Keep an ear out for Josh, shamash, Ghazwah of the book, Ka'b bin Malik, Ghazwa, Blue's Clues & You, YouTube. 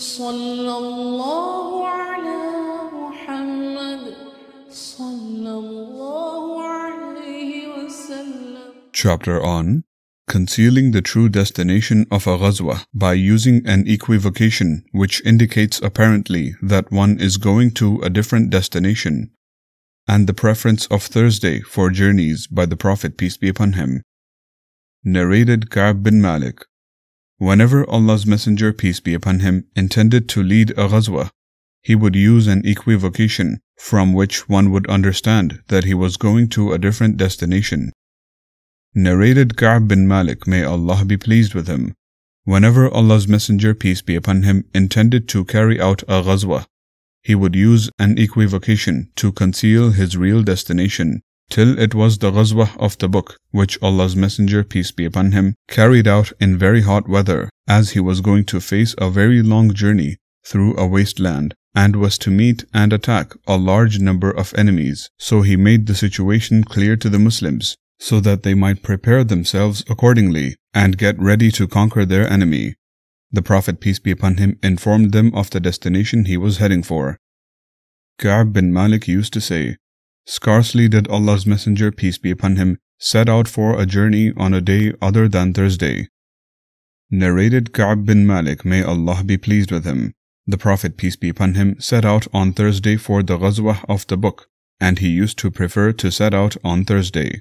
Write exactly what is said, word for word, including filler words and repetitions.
Sallallahu ala Muhammad, sallallahu alayhi wa sallam. Chapter on Concealing the true destination of a ghazwa by using an equivocation which indicates apparently that one is going to a different destination, and the preference of Thursday for journeys by the Prophet, peace be upon him. Narrated Ka'b bin Malik. Whenever Allah's Messenger, peace be upon him, intended to lead a ghazwa, he would use an equivocation from which one would understand that he was going to a different destination. Narrated Ka'b bin Malik, may Allah be pleased with him. Whenever Allah's Messenger, peace be upon him, intended to carry out a ghazwa, he would use an equivocation to conceal his real destination, till it was the Ghazwah of the book, which Allah's Messenger, peace be upon him, carried out in very hot weather, as he was going to face a very long journey through a wasteland, and was to meet and attack a large number of enemies. So he made the situation clear to the Muslims, so that they might prepare themselves accordingly, and get ready to conquer their enemy. The Prophet, peace be upon him, informed them of the destination he was heading for. Ka'b bin Malik used to say, "Scarcely did Allah's Messenger, peace be upon him, set out for a journey on a day other than Thursday." Narrated Ka'b bin Malik, may Allah be pleased with him. The Prophet, peace be upon him, set out on Thursday for the Ghazwah of Tabuk, and he used to prefer to set out on Thursday.